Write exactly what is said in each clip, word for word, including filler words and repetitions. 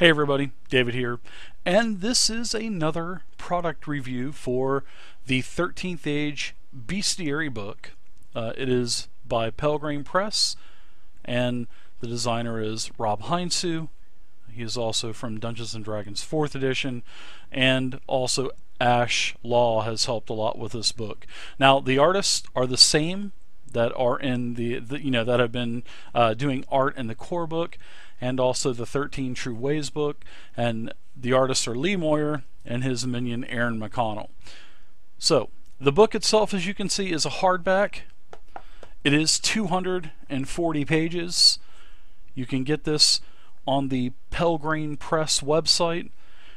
Hey everybody, David here, and this is another product review for the thirteenth Age Bestiary book. Uh, it is by Pelgrane Press, and the designer is Rob Heinsoo. He is also from Dungeons and Dragons fourth edition, and also Ash Law has helped a lot with this book. Now, the artists are the same that are in the, the you know that have been uh, doing art in the core book, and also the thirteen True Ways book, and the artists are Lee Moyer and his minion Aaron McConnell. So the book itself, as you can see, is a hardback. It is two hundred forty pages. You can get this on the Pelgrane Press website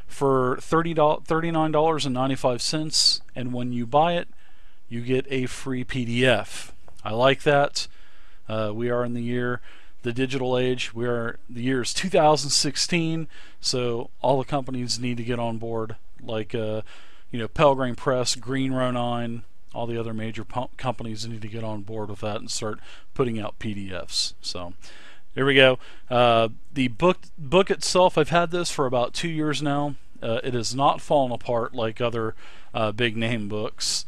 for thirty-nine dollars and ninety-five cents, and when you buy it, you get a free P D F. I like that. Uh, we are in the year the digital age. We are the year is two thousand sixteen, so all the companies need to get on board, like uh, you know, Pelgrane Press, Green Ronin, all the other major companies need to get on board with that and start putting out P D Fs. So there we go. Uh, the book book itself, I've had this for about two years now. Uh, it has not fallen apart like other uh, big name books.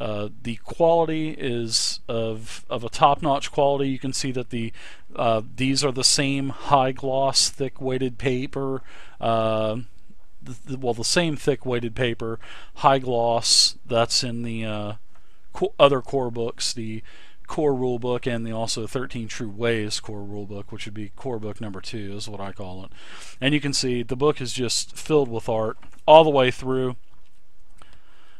Uh, the quality is of of a top-notch quality. You can see that the uh, these are the same high-gloss, thick-weighted paper. Uh, the, the, well, the same thick-weighted paper, high-gloss. That's in the uh, co other core books, the core rule book, and the also thirteen True Ways core rule book, which would be core book number two, is what I call it. And you can see the book is just filled with art all the way through.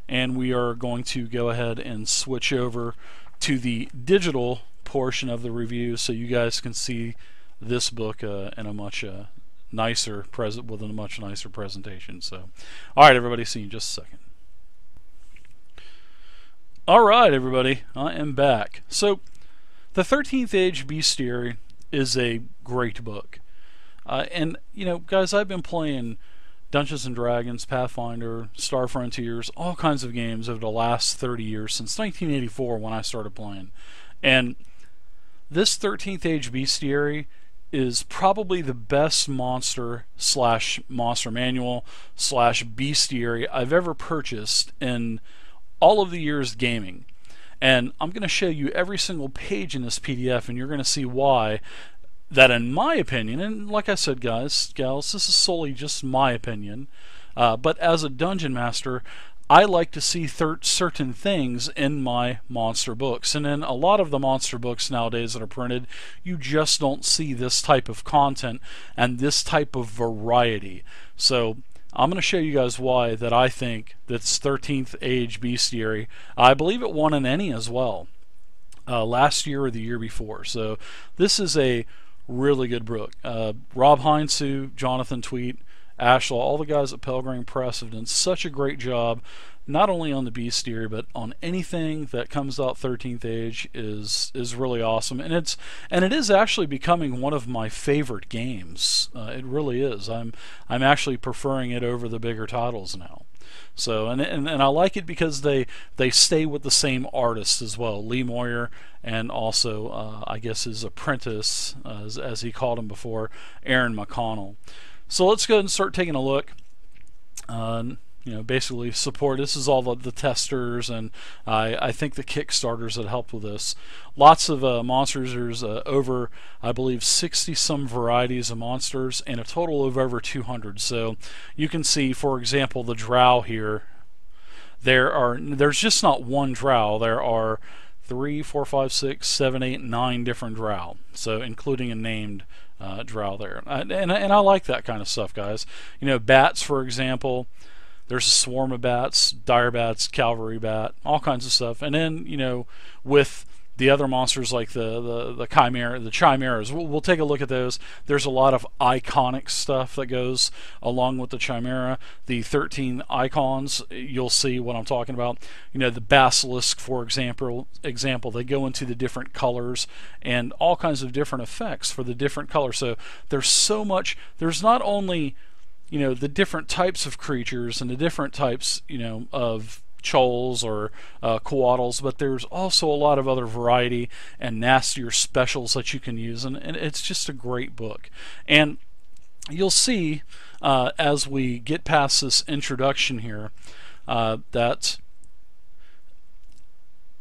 And we are going to go ahead and switch over to the digital portion of the review, so you guys can see this book uh, in a much uh, nicer present with a much nicer presentation. So, all right, everybody, see you in just a second. All right, everybody, I am back. So, the thirteenth Age Bestiary is a great book, uh, and you know, guys, I've been playing Dungeons and Dragons, Pathfinder, Star Frontiers, all kinds of games over the last thirty years, since nineteen eighty-four when I started playing. And this thirteenth Age Bestiary is probably the best monster slash monster manual slash bestiary I've ever purchased in all of the years gaming. And I'm going to show you every single page in this P D F, and you're going to see why. That, in my opinion, and like I said, guys, gals, this is solely just my opinion, uh, but as a dungeon master, I like to see certain things in my monster books. And in a lot of the monster books nowadays that are printed, you just don't see this type of content and this type of variety. So I'm going to show you guys why that I think that's thirteenth Age Bestiary. I believe it won an N E as well uh, last year or the year before. So this is a really good book. Uh, Rob Heinsoo, Jonathan Tweet, Ash Law, all the guys at Pelgrane Press have done such a great job, not only on the Bestiary, but on anything that comes out thirteenth Age is is really awesome. And it's and it is actually becoming one of my favorite games. Uh, it really is. I'm I'm actually preferring it over the bigger titles now. So and, and and I like it because they they stay with the same artist as well, Lee Moyer, and also uh, I guess his apprentice, uh, as, as he called him before, Aaron McConnell. So let's go ahead and start taking a look. Uh, you know, basically support. This is all the, the testers, and I I think the Kickstarters that helped with this. Lots of uh, monsters. There's uh, over I believe sixty some varieties of monsters, and a total of over two hundred. So you can see, for example, the drow here. There are there's just not one drow. There are three, four, five, six, seven, eight, nine different drow. So including a named uh, drow there, and, and and I like that kind of stuff, guys. You know, bats, for example. There's a swarm of bats, dire bats, cavalry bat, all kinds of stuff. And then, you know, with the other monsters like the the, the chimera, the chimeras, we'll, we'll take a look at those. There's a lot of iconic stuff that goes along with the chimera. The thirteen icons, you'll see what I'm talking about. You know, the basilisk, for example, example, they go into the different colors and all kinds of different effects for the different colors. So there's so much. There's not only, you know, the different types of creatures and the different types, you know, of choles or uh, coatls, but there's also a lot of other variety and nastier specials that you can use, and, and it's just a great book. And you'll see uh, as we get past this introduction here uh, that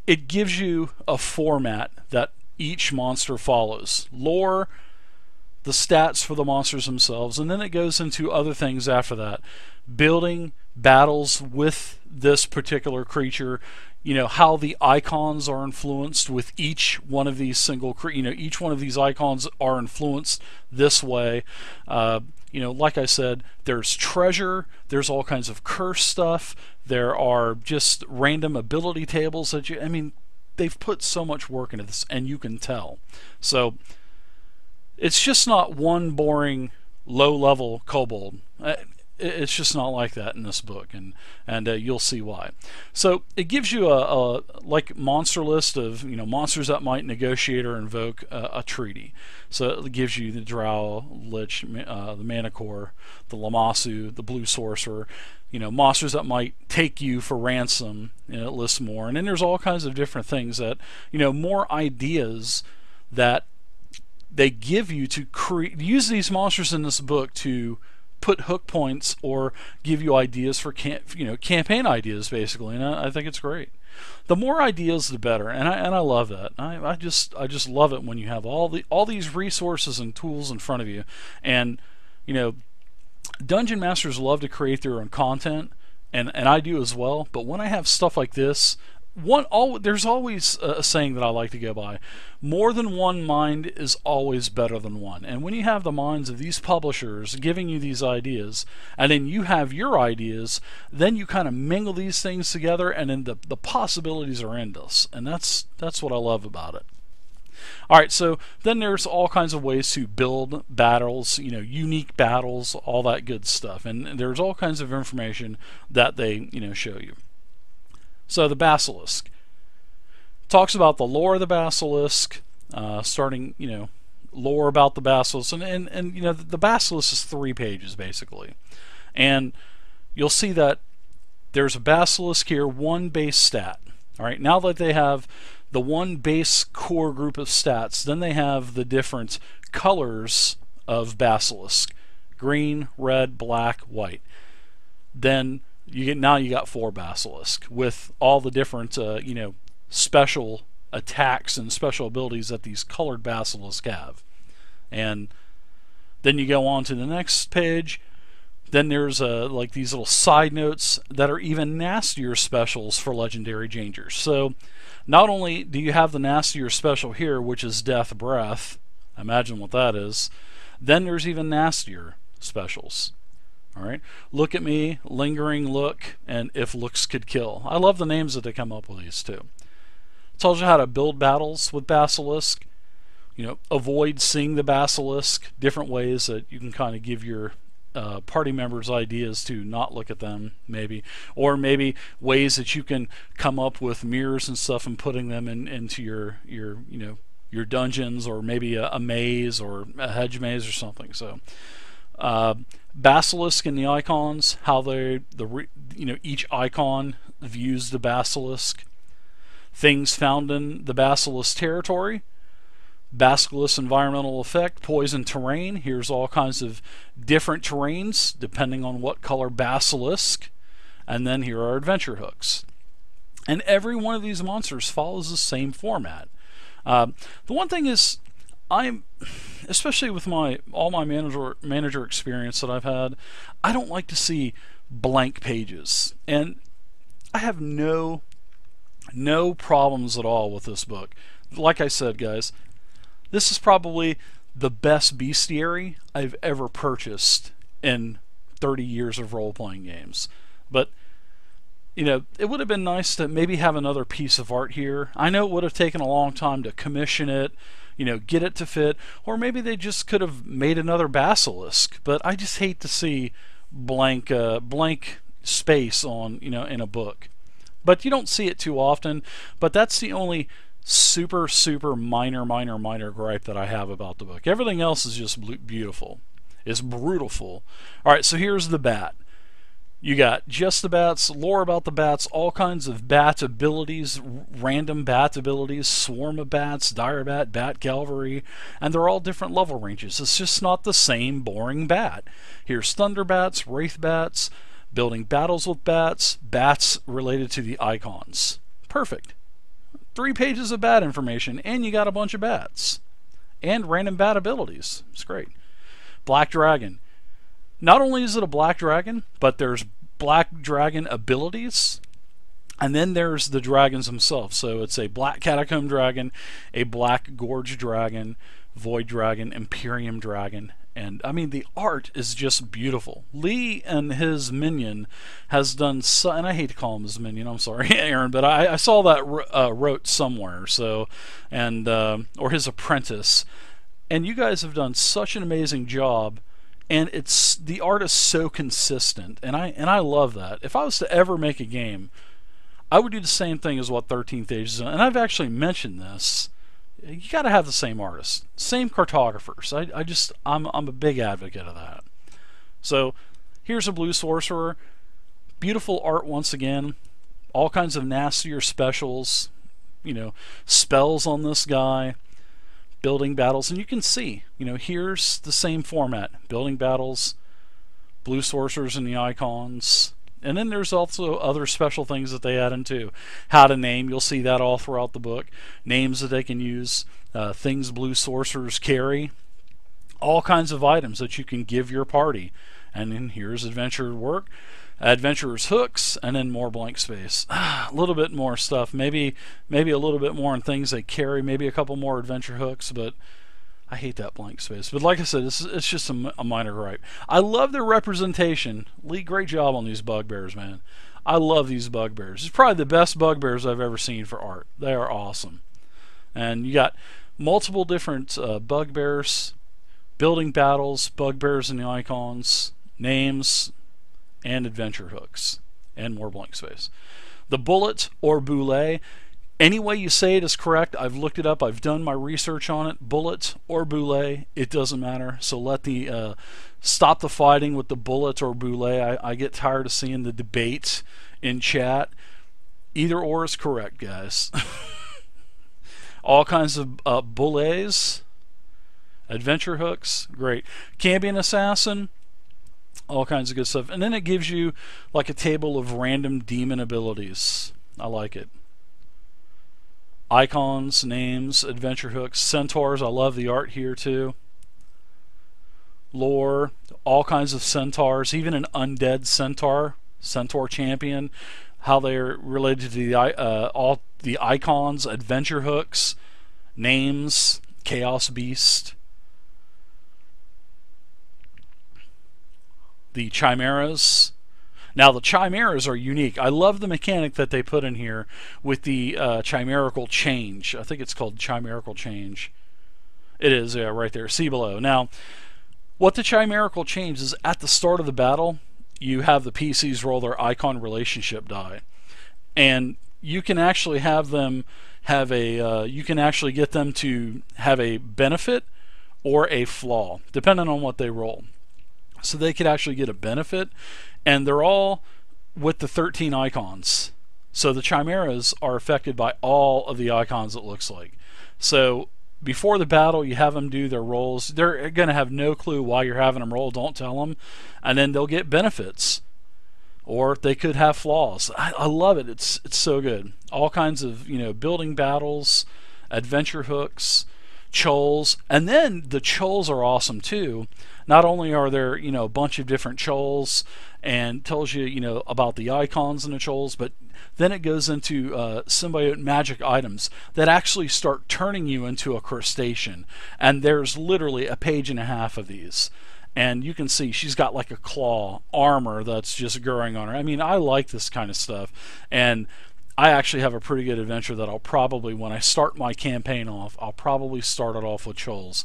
it gives you a format that each monster follows. Lore, the stats for the monsters themselves, and then it goes into other things after that. Building battles with this particular creature, you know, how the icons are influenced with each one of these single, cre you know, each one of these icons are influenced this way. Uh, you know, like I said, there's treasure, there's all kinds of curse stuff, there are just random ability tables that you, I mean, they've put so much work into this, and you can tell. So, it's just not one boring low-level kobold. It's just not like that in this book, and and uh, you'll see why. So it gives you a, a like monster list of you know monsters that might negotiate or invoke uh, a treaty. So it gives you the drow, lich, uh, the manticore, the lamassu, the blue sorcerer. You know, monsters that might take you for ransom. And it lists more, and then there's all kinds of different things that you know more ideas that they give you to create, use these monsters in this book to put hook points or give you ideas for camp, you know, campaign ideas basically, and I, I think it's great. The more ideas, the better, and I and I love that. I, I just I just love it when you have all the all these resources and tools in front of you, and you know, dungeon masters love to create their own content, and and I do as well. But when I have stuff like this. One, all, there's always a saying that I like to go by. More than one mind is always better than one. And when you have the minds of these publishers giving you these ideas, and then you have your ideas, then you kind of mingle these things together, and then the, the possibilities are endless. And that's, that's what I love about it. Alright, so then there's all kinds of ways to build battles, you know, unique battles, all that good stuff. And there's all kinds of information that they, you know, show you. So the Basilisk talks about the lore of the Basilisk, uh, starting, you know, lore about the Basilisk, and, and, and you know, the, the Basilisk is three pages, basically. And you'll see that there's a Basilisk here, one base stat. All right, now that they have the one base core group of stats, then they have the different colors of Basilisk. Green, red, black, white. Then you get now you got four Basilisk with all the different uh, you know special attacks and special abilities that these colored Basilisk have. And then you go on to the next page. Then there's uh, like these little side notes that are even nastier specials for legendary changers. So not only do you have the nastier special here, which is Death Breath, imagine what that is, then there's even nastier specials. All right. Look at me, lingering look, and if looks could kill. I love the names that they come up with these two. It tells you how to build battles with Basilisk. You know, avoid seeing the Basilisk. Different ways that you can kind of give your uh, party members ideas to not look at them, maybe, or maybe ways that you can come up with mirrors and stuff and putting them in into your your you know your dungeons, or maybe a, a maze or a hedge maze or something. So. Uh, Basilisk and the icons, how they the re, you know each icon views the Basilisk, things found in the Basilisk territory, Basilisk environmental effect, poison terrain. Here's all kinds of different terrains depending on what color Basilisk, and then here are adventure hooks. And every one of these monsters follows the same format. Uh, the one thing is, I'm, especially with my all my manager manager experience that I've had, I don't like to see blank pages, and I have no no problems at all with this book. Like I said, guys, this is probably the best bestiary I've ever purchased in thirty years of role-playing games. But you know, it would have been nice to maybe have another piece of art here. I know it would have taken a long time to commission it, you know, get it to fit, or maybe they just could have made another Basilisk. But I just hate to see blank, uh, blank space on, you know, in a book. But you don't see it too often. But that's the only super, super minor, minor, minor gripe that I have about the book. Everything else is just beautiful. It's brutiful. All right, so here's the bat. You got just the bats, lore about the bats, all kinds of bat abilities, random bat abilities, swarm of bats, dire bat, bat cavalry, and they're all different level ranges. It's just not the same boring bat. Here's thunder bats, wraith bats, building battles with bats, bats related to the icons. Perfect. Three pages of bat information, and you got a bunch of bats. And random bat abilities. It's great. Black dragon. Not only is it a black dragon, but there's black dragon abilities, and then there's the dragons themselves. So it's a black catacomb dragon, a black gorge dragon, void dragon, imperium dragon, and I mean the art is just beautiful. Lee and his minion has done, so, and I hate to call him his minion. I'm sorry, Aaron, but I, I saw that uh, wrote somewhere. So, and uh, or his apprentice, and you guys have done such an amazing job. And it's the art is so consistent, and I and I love that. If I was to ever make a game, I would do the same thing as what thirteenth Age is. And I've actually mentioned this. You got to have the same artist, same cartographers. I I just I'm I'm a big advocate of that. So here's a blue sorcerer, beautiful art once again, all kinds of nastier specials, you know, spells on this guy. Building battles, and you can see, you know, here's the same format: building battles, blue sorcerers and the icons, and then there's also other special things that they add into. How to name, you'll see that all throughout the book. Names that they can use, uh, things blue sorcerers carry, all kinds of items that you can give your party. And then here's adventure work, adventurers hooks, and then more blank space. Ah, a little bit more stuff, maybe maybe a little bit more on things they carry, maybe a couple more adventure hooks, but I hate that blank space. But like I said, it's, it's just a, a minor gripe. I love their representation. Lee, great job on these bugbears, man. I love these bugbears. It's probably the best bugbears I've ever seen for art. They are awesome. And you got multiple different uh, bugbears, building battles, bugbears and the icons, names, and adventure hooks, and more blank space. The bullet, or boulet, any way you say it is correct. I've looked it up, I've done my research on it. Bullet or boulet, it doesn't matter. So let the uh, stop the fighting with the bullet or boulet. I, I get tired of seeing the debate in chat. Either or is correct, guys. All kinds of uh, boulets, adventure hooks, great. Can be an assassin, all kinds of good stuff. And then it gives you like a table of random demon abilities. I like it. Icons, names, adventure hooks, centaurs. I love the art here too. Lore, all kinds of centaurs, even an undead centaur, centaur champion, how they're related to the uh, all the icons, adventure hooks, names, chaos beast. The chimeras. Now the chimeras are unique. I love the mechanic that they put in here with the uh, chimerical change. I think it's called chimerical change. It is, yeah, right there. See below. Now, what the chimerical change is, at the start of the battle, you have the P Cs roll their icon relationship die, and you can actually have them have a. Uh, you can actually get them to have a benefit or a flaw, depending on what they roll. So they could actually get a benefit, and they're all with the thirteen icons. So the chimeras are affected by all of the icons, it looks like. So before the battle, you have them do their rolls. They're going to have no clue why you're having them roll. Don't tell them. And then they'll get benefits, or they could have flaws. I, I love it. It's it's so good. All kinds of, you know, building battles, adventure hooks, choles, and then the choles are awesome too. Not only are there, you know, a bunch of different choles, and tells you, you know, about the icons and the choles, but then it goes into uh, symbiote magic items that actually start turning you into a crustacean. And there's literally a page and a half of these. And you can see she's got like a claw, armor that's just growing on her. I mean, I like this kind of stuff. And I actually have a pretty good adventure that I'll probably, when I start my campaign off, I'll probably start it off with choles.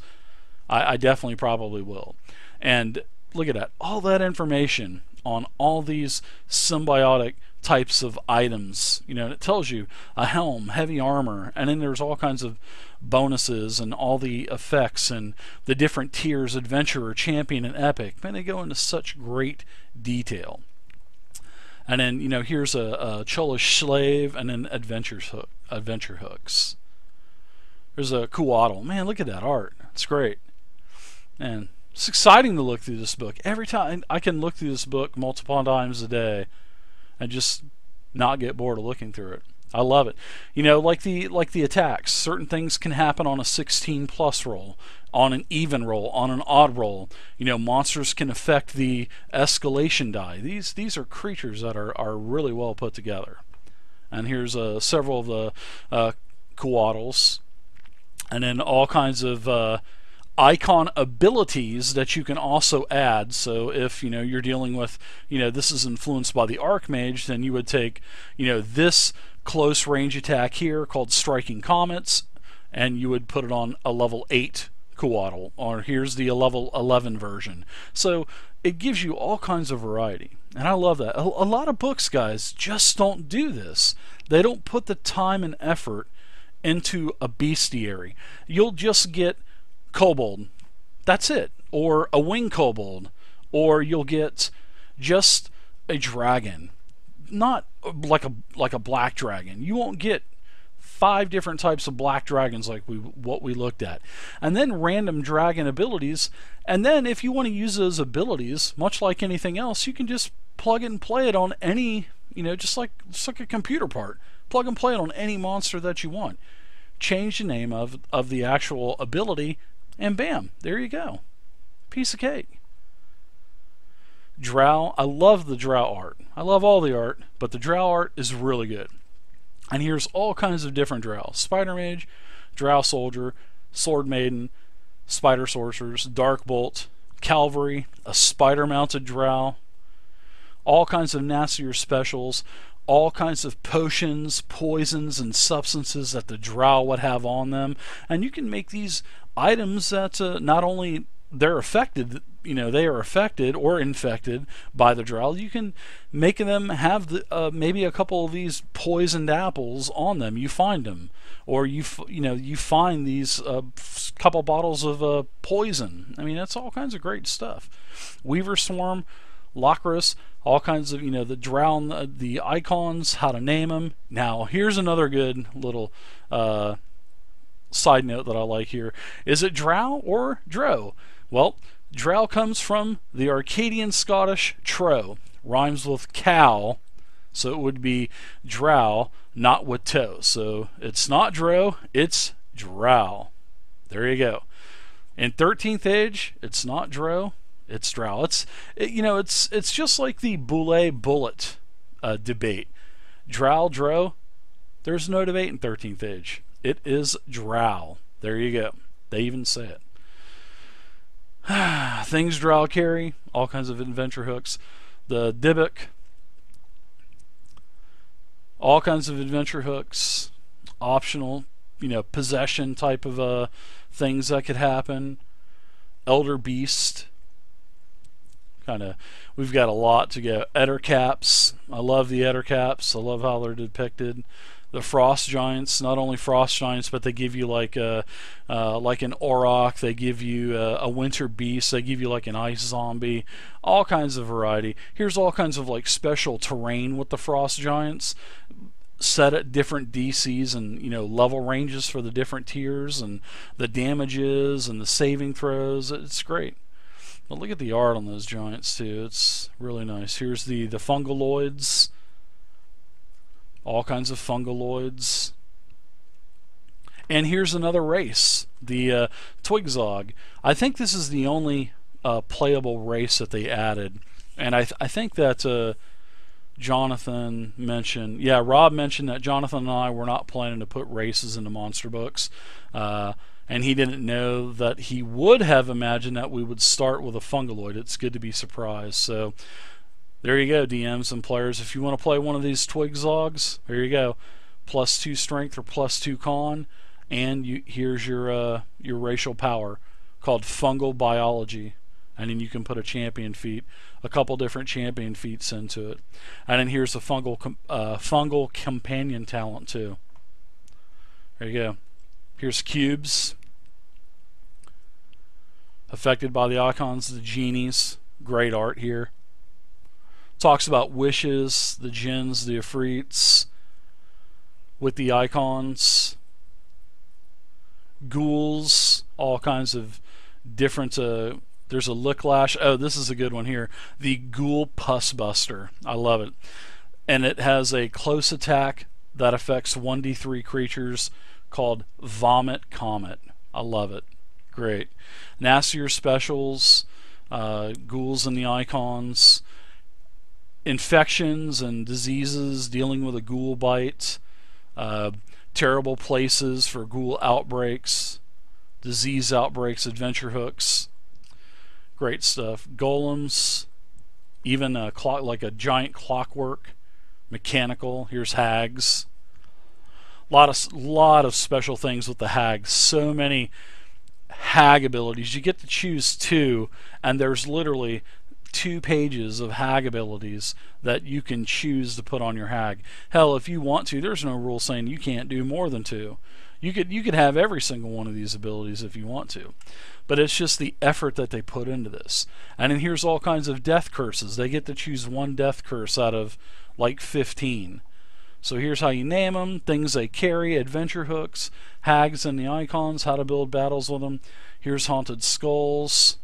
I, I definitely probably will. And look at that. All that information on all these symbiotic types of items. You know, and it tells you a helm, heavy armor, and then there's all kinds of bonuses and all the effects and the different tiers, adventurer, champion, and epic. Man, they go into such great detail. And then, you know, here's a, a Cholish slave, and then adventures hook, adventure hooks. There's a Kuatl. Man, look at that art. It's great. And it's exciting to look through this book. Every time I can look through this book multiple times a day and just not get bored of looking through it. I love it. You know, like the like the attacks, certain things can happen on a sixteen plus roll, on an even roll, on an odd roll. You know, monsters can affect the escalation die. These these are creatures that are, are really well put together. And here's uh, several of the uh, Kuatls, and then all kinds of uh, icon abilities that you can also add. So if, you know, you're dealing with, you know, this is influenced by the Archmage, then you would take, you know, this close range attack here called Striking Comets, and you would put it on a level eight Kuatl, or here's the level eleven version. So it gives you all kinds of variety, and I love that. A, a lot of books, guys, just don't do this. They don't put the time and effort into a bestiary. You'll just get kobold, that's it, or a winged kobold, or you'll get just a dragon. Not like a like a black dragon. You won't get five different types of black dragons like we what we looked at, and then random dragon abilities. And then if you want to use those abilities, much like anything else, you can just plug it and play it on any, you know, just like just like a computer part. Plug and play it on any monster that you want. Change the name of of the actual ability, and bam, there you go. Piece of cake. Drow, I love the drow art. I love all the art, but the drow art is really good. And here's all kinds of different drow. Spider Mage, Drow Soldier, Sword Maiden, Spider Sorcerers, Dark Bolt, Calvary, a spider mounted drow, all kinds of nastier specials, all kinds of potions, poisons, and substances that the drow would have on them. And you can make these items that uh, not only they're affected, you know, they are affected or infected by the drow. You can make them have the, uh, maybe a couple of these poisoned apples on them. You find them, or you f you know you find these uh, couple bottles of uh, poison. I mean, that's all kinds of great stuff. Weaver Swarm, Locris, all kinds of, you know, the drow, the, the icons, how to name them. Now here's another good little uh, side note that I like here. Is it drow or dro? Well, drow comes from the Arcadian Scottish tro, rhymes with cow, so it would be drow, not with toe. So it's not dro, it's drow. There you go. In thirteenth Age, it's not dro, it's drow. It's it, you know, it's it's just like the boule bullet uh, debate. Drow, dro, there's no debate in thirteenth Age. It is drow. There you go. They even say it. Things drow carry, all kinds of adventure hooks. The Dybbuk, all kinds of adventure hooks, optional, you know, possession type of uh, things that could happen. Elder Beast, kind of, we've got a lot to go. Eder Caps, I love the Eder Caps, I love how they're depicted. The Frost Giants, not only Frost Giants, but they give you like a, uh, like an Auroch, they give you a, a Winter Beast, they give you like an Ice Zombie, all kinds of variety. Here's all kinds of like special terrain with the Frost Giants, set at different D Cs and, you know, level ranges for the different tiers and the damages and the saving throws. It's great. But look at the art on those giants too, it's really nice. Here's the, the Fungaloids. All kinds of fungaloids. And here's another race, the uh, Twigzog. I think this is the only uh, playable race that they added, and I, th I think that uh, Jonathan mentioned, yeah, Rob mentioned that Jonathan and I were not planning to put races into monster books, uh, and he didn't know that he would have imagined that we would start with a fungaloid. It's good to be surprised. So there you go, D Ms and players. If you want to play one of these Twigzogs, there you go. Plus two strength or plus two con, and you, here's your uh, your racial power called fungal biology, and then you can put a champion feat, a couple different champion feats into it, and then here's the fungal com uh, fungal companion talent too. There you go. Here's cubes affected by the icons, the genies. Great art here. talks about wishes, the djinns, the Ifrits, with the icons, ghouls, all kinds of different. Uh, there's a Licklash. Oh, this is a good one here. The Ghoul Pussbuster. I love it. And it has a close attack that affects one d three creatures called Vomit Comet. I love it. Great. Nastier specials, uh, ghouls and the icons, infections and diseases, dealing with a ghoul bite, uh, terrible places for ghoul outbreaks, disease outbreaks, adventure hooks. Great stuff. Golems, even a clock, like a giant clockwork, mechanical. Here's hags. A lot of, lot of special things with the hags. So many hag abilities. You get to choose two, and there's literally two pages of hag abilities that you can choose to put on your hag. Hell, if you want to, there's no rule saying you can't do more than two. You could, you could have every single one of these abilities if you want to. But it's just the effort that they put into this. And then here's all kinds of death curses. They get to choose one death curse out of like fifteen. So here's how you name them, things they carry, adventure hooks, hags and the icons, how to build battles with them. Here's haunted skulls.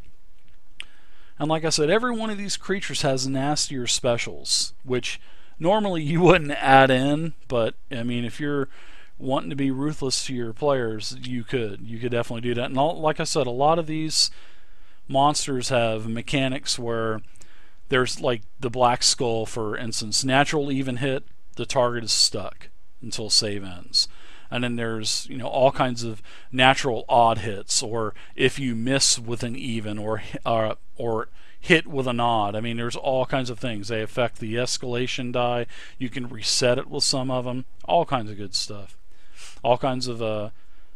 And like I said, every one of these creatures has nastier specials, which normally you wouldn't add in, but I mean, if you're wanting to be ruthless to your players, you could. You could definitely do that. And all, like I said, a lot of these monsters have mechanics where there's like the Black Skull, for instance. Natural even hit, the target is stuck until save ends. And then there's, you know, all kinds of natural odd hits, or if you miss with an even, or uh, or hit with an odd. I mean, there's all kinds of things. They affect the escalation die. You can reset it with some of them. All kinds of good stuff. All kinds of uh,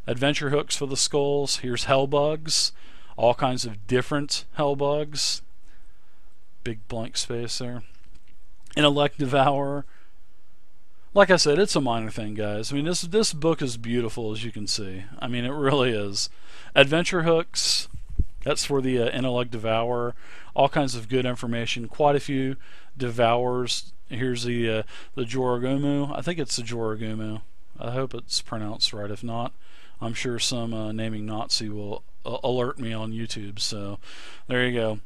adventure hooks for the skulls. Here's hellbugs. All kinds of different hellbugs. Big blank space there. Intellect Devourer. Like I said, it's a minor thing, guys. I mean, this this book is beautiful, as you can see. I mean, it really is. Adventure hooks, that's for the uh, Intellect Devourer. All kinds of good information. Quite a few devours. Here's the uh, the Jorogumi. I think it's the Jorogumi. I hope it's pronounced right. If not, I'm sure some uh, naming Nazi will uh, alert me on YouTube. So there you go.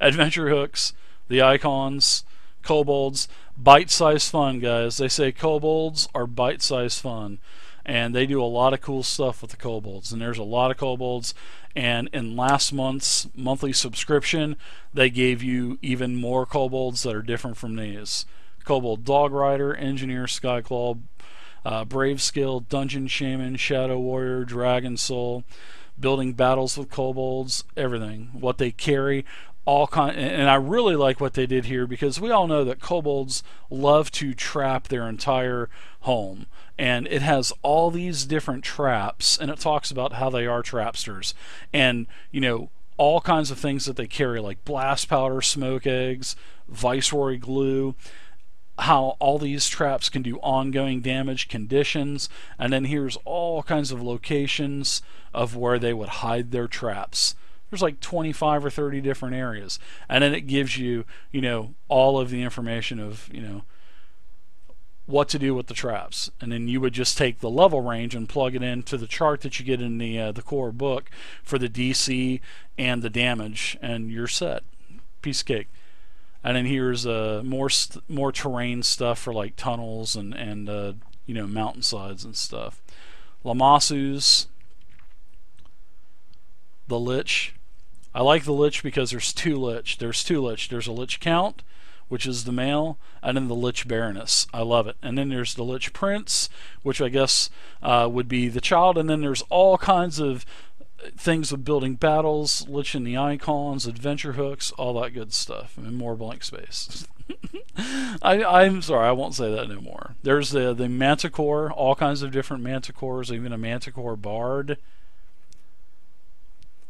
Adventure hooks, the icons, kobolds. Bite-sized fun, guys. They say kobolds are bite-sized fun, and they do a lot of cool stuff with the kobolds, and there's a lot of kobolds. And in last month's monthly subscription, they gave you even more kobolds that are different from these. Kobold Dog Rider, Engineer Skyclaw, uh, Brave Skill, Dungeon Shaman, Shadow Warrior, Dragon Soul, building battles with kobolds, everything, what they carry. All kind, and I really like what they did here, because we all know that kobolds love to trap their entire home, and it has all these different traps, and it talks about how they are trapsters, and you know, all kinds of things that they carry, like blast powder, smoke eggs, viceroy glue, how all these traps can do ongoing damage, conditions, and then here's all kinds of locations of where they would hide their traps. There's like twenty-five or thirty different areas, and then it gives you, you know, all of the information of, you know, what to do with the traps, and then you would just take the level range and plug it into the chart that you get in the uh, the core book for the D C and the damage, and you're set. Piece of cake. And then here's uh, more st more terrain stuff for like tunnels and and uh, you know, mountainsides and stuff. Lamasu's, the Lich. I like the Lich because there's two Lich. There's two Lich. There's a Lich Count, which is the male, and then the Lich Baroness. I love it. And then there's the Lich Prince, which I guess uh, would be the child. And then there's all kinds of things with building battles, Lich and the icons, adventure hooks, all that good stuff. I mean, more blank space. I, I'm sorry, I won't say that no more. There's the, the Manticore, all kinds of different Manticores, even a Manticore Bard.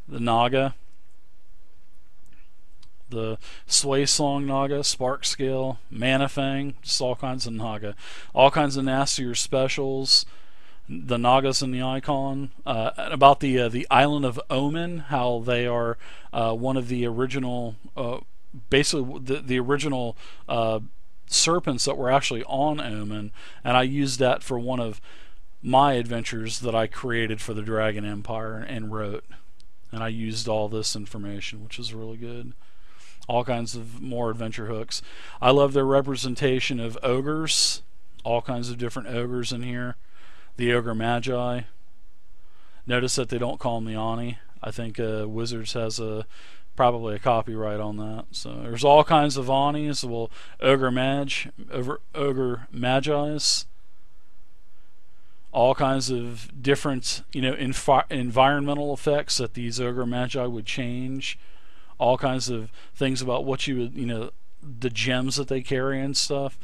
The Naga, the Sway Song Naga, Spark Scale, Manafang, just all kinds of Naga. All kinds of nastier specials, the Nagas and the Icon. Uh, about the uh, the Island of Omen, how they are uh, one of the original uh, basically the, the original uh, serpents that were actually on Omen, and I used that for one of my adventures that I created for the Dragon Empire and wrote. And I used all this information, which is really good. All kinds of more adventure hooks. I love their representation of ogres. All kinds of different ogres in here. The Ogre Magi. Notice that they don't call them the Oni. I think uh, Wizards has a probably a copyright on that. So there's all kinds of Onis. Well, Ogre Magi, Ogre Magi's. All kinds of different, you know, envi environmental effects that these Ogre Magi would change. All kinds of things about what you would, you know, the gems that they carry and stuff,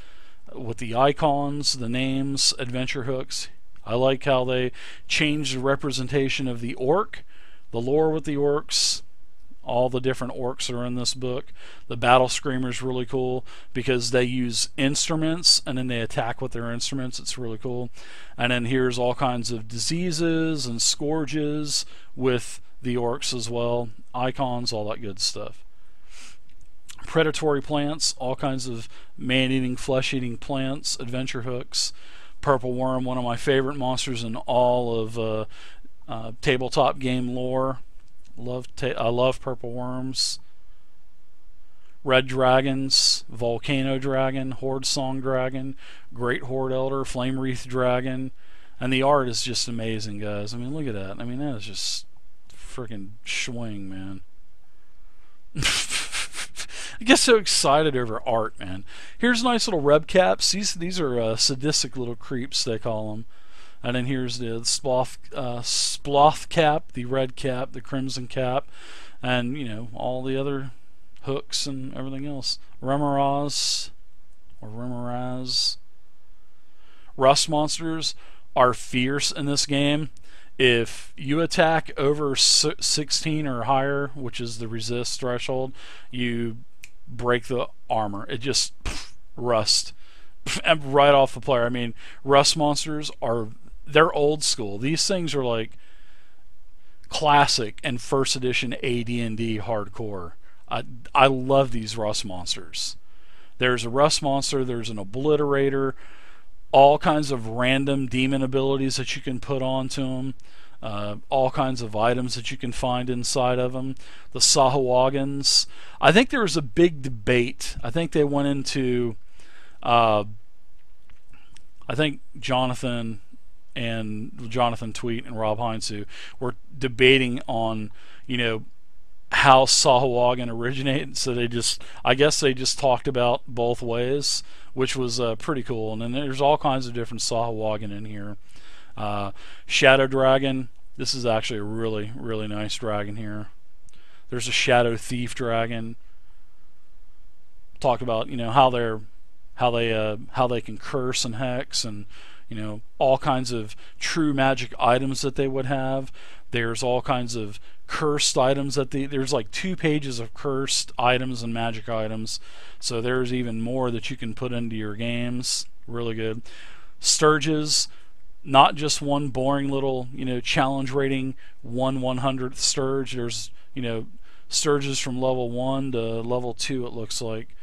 with the icons, the names, adventure hooks. I like how they change the representation of the orc, the lore with the orcs. All the different orcs are in this book. The battle screamer is really cool because they use instruments and then they attack with their instruments. It's really cool. And then here's all kinds of diseases and scourges with the orcs as well. Icons, all that good stuff. Predatory plants, all kinds of man-eating, flesh-eating plants, adventure hooks. Purple worm, one of my favorite monsters in all of uh, uh, tabletop game lore. Love ta I love purple worms. Red dragons, volcano dragon, horde song dragon, great horde elder, flame wreath dragon, and the art is just amazing, guys. I mean, look at that. I mean, that is just freaking swing, man. I get so excited over art, man. Here's nice little reb caps. These these are uh, sadistic little creeps, they call them. And then here's the sploth, uh, sploth cap, the red cap, the crimson cap, and, you know, all the other hooks and everything else. Remoraz, or Remoraz. Rust monsters are fierce in this game. If you attack over sixteen or higher, which is the resist threshold, you break the armor. It just pff, rust and right off the player. I mean, rust monsters are... they're old school. These things are like classic and first edition A D and D hardcore. I, I love these rust monsters. There's a rust monster, there's an obliterator, all kinds of random demon abilities that you can put onto them, uh, all kinds of items that you can find inside of them. The Sahuagins. I think there was a big debate. I think they went into... Uh, I think Jonathan... and Jonathan Tweet and Rob Heinsoo were debating on, you know, how Sahuagin originated. So they just, I guess they just talked about both ways, which was uh, pretty cool. And then there's all kinds of different Sahuagin in here. Uh, Shadow Dragon. This is actually a really, really nice dragon here. There's a Shadow Thief Dragon. Talked about, you know, how they're, how they, uh, how they can curse and hex and, you know, all kinds of true magic items that they would have. There's all kinds of cursed items that they... there's like two pages of cursed items and magic items. So there's even more that you can put into your games. Really good. Sturges. Not just one boring little, you know, challenge rating, one one-hundredth Sturge. There's, you know, Sturges from level one to level two, it looks like.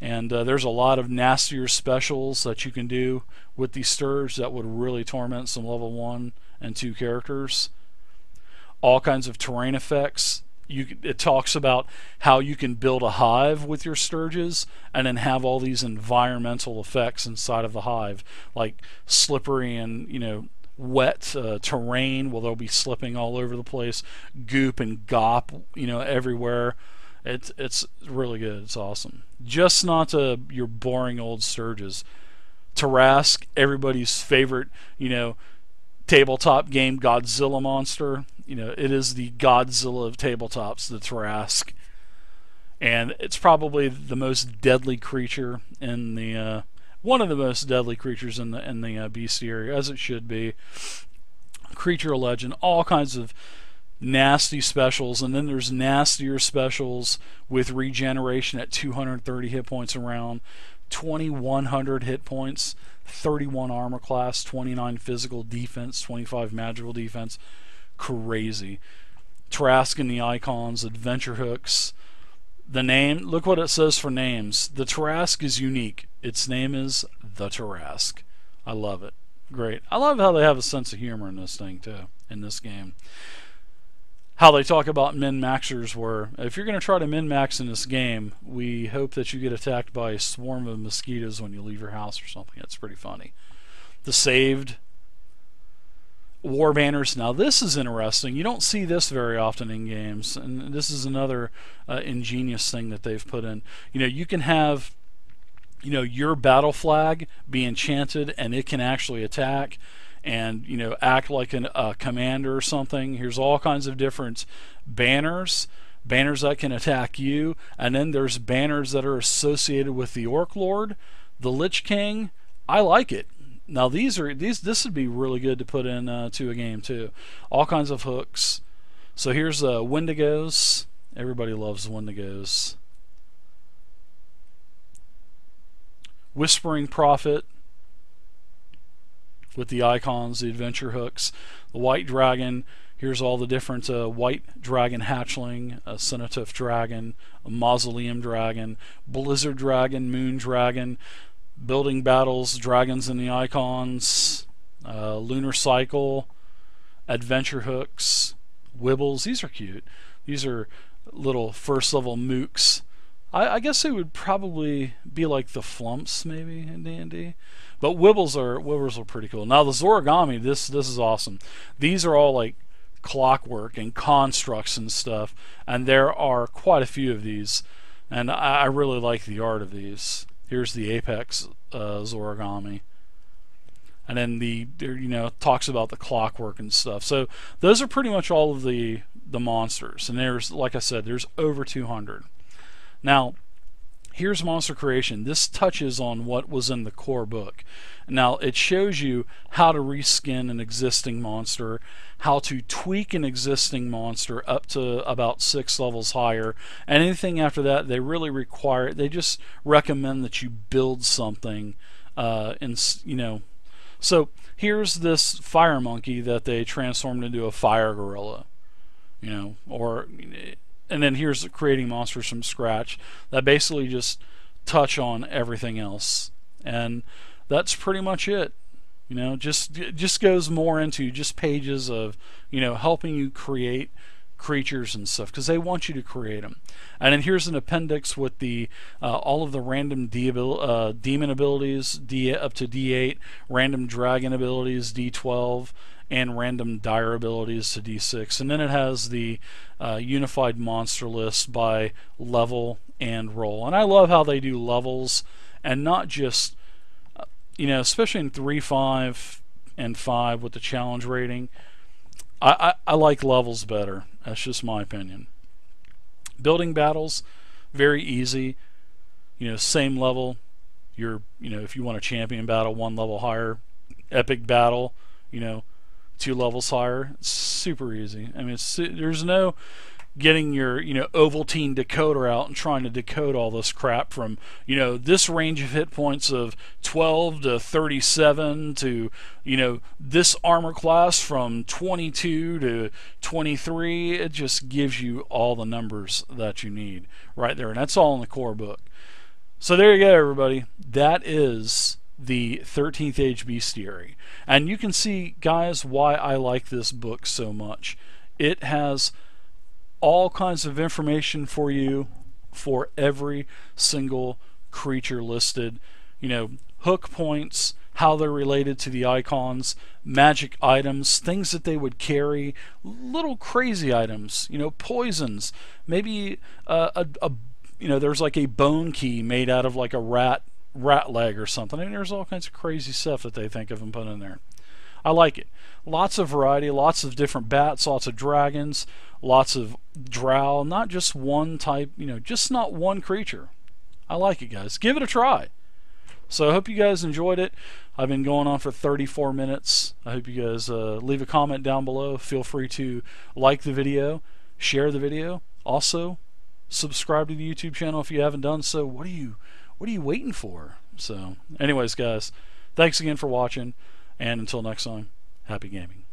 And uh, there's a lot of nastier specials that you can do with the Sturge that would really torment some level one and two characters. All kinds of terrain effects. You, it talks about how you can build a hive with your Sturges and then have all these environmental effects inside of the hive, like slippery and, you know, wet uh, terrain. Well, they'll be slipping all over the place. Goop and gop, you know, everywhere. It's, it's really good. It's awesome. Just not uh, your boring old Sturges. Tarrasque, everybody's favorite, you know, tabletop game Godzilla monster. You know, it is the Godzilla of tabletops, the Tarrasque. And it's probably the most deadly creature in the... Uh, one of the most deadly creatures in the, in the uh, Bestiary, as it should be. Creature legend, all kinds of nasty specials, and then there's nastier specials with regeneration at two hundred thirty hit points around, twenty-one hundred hit points, thirty-one armor class, twenty-nine physical defense, twenty-five magical defense. Crazy. Tarrasque in the icons, adventure hooks, The name, look what it says for names. The Tarrasque is unique. Its name is the Tarrasque. I love it. Great. I love how they have a sense of humor in this thing too, in this game. How they talk about min-maxers, where if you're going to try to min-max in this game, we hope that you get attacked by a swarm of mosquitoes when you leave your house or something. That's pretty funny. The saved war banners. Now this is interesting. You don't see this very often in games, and this is another uh, ingenious thing that they've put in. You know, you can have, you know, your battle flag be enchanted, and it can actually attack and, you know, act like an, a commander or something. Here's all kinds of different banners, banners that can attack you, and then there's banners that are associated with the Orc Lord, the Lich King. I like it. Now these are these. This would be really good to put in uh, to a game too. All kinds of hooks. So here's uh, Wendigos. Everybody loves Wendigos. Whispering Prophet, with the icons, the adventure hooks, the white dragon. Here's all the different uh, white dragon hatchling, a cenotaph dragon, a mausoleum dragon, blizzard dragon, moon dragon, building battles, dragons in the icons, uh, lunar cycle, adventure hooks, wibbles. These are cute. These are little first level mooks. I, I guess they would probably be like the flumps maybe in D and D. But wibbles are wibbles are pretty cool. Now the Zorigami, this this is awesome. These are all like clockwork and constructs and stuff, and there are quite a few of these, and I, I really like the art of these. Here's the Apex uh, Zorigami, and then the you know talks about the clockwork and stuff. So those are pretty much all of the the monsters, and there's, like I said, there's over two hundred. Now, here's monster creation. This touches on what was in the core book. Now, it shows you how to reskin an existing monster, how to tweak an existing monster up to about six levels higher, and anything after that, they really require, they just recommend that you build something, uh, in, you know. So, here's this fire monkey that they transformed into a fire gorilla, you know, or... and then here's creating monsters from scratch that basically just touch on everything else, and that's pretty much it. You know, just just goes more into just pages of, you know, helping you create creatures and stuff, because they want you to create them. And then here's an appendix with the uh, all of the random de uh, demon abilities, D up to D eight, random dragon abilities, D twelve, and random dire abilities to D six. And then it has the uh, unified monster list by level and role. And I love how they do levels, and not just, you know, especially in three, five, and five with the challenge rating. I, I, I like levels better. That's just my opinion. Building battles, very easy. You know, same level. You're, you know, if you want a champion battle, one level higher. Epic battle, you know, two levels higher. It's super easy. I mean, it's, there's no getting your, you know, Ovaltine decoder out and trying to decode all this crap from, you know, this range of hit points of twelve to thirty-seven to, you know, this armor class from twenty-two to twenty-three. It just gives you all the numbers that you need right there, and that's all in the core book. So there you go, everybody. That is the thirteenth Age Bestiary, and you can see, guys, why I like this book so much. It has all kinds of information for you for every single creature listed. You know, hook points, how they're related to the icons, magic items, things that they would carry, little crazy items, you know, poisons, maybe uh, a, a you know, there's like a bone key made out of like a rat rat leg or something. I mean, there's all kinds of crazy stuff that they think of and put in there. I like it. Lots of variety, lots of different bats, lots of dragons, lots of drow, not just one type, you know, just not one creature. I like it, guys. Give it a try. So I hope you guys enjoyed it. I've been going on for thirty-four minutes. I hope you guys uh, leave a comment down below. Feel free to like the video, share the video. Also, subscribe to the YouTube channel if you haven't done so. What are you... What are you waiting for? So, anyways, guys, thanks again for watching, and until next time, happy gaming.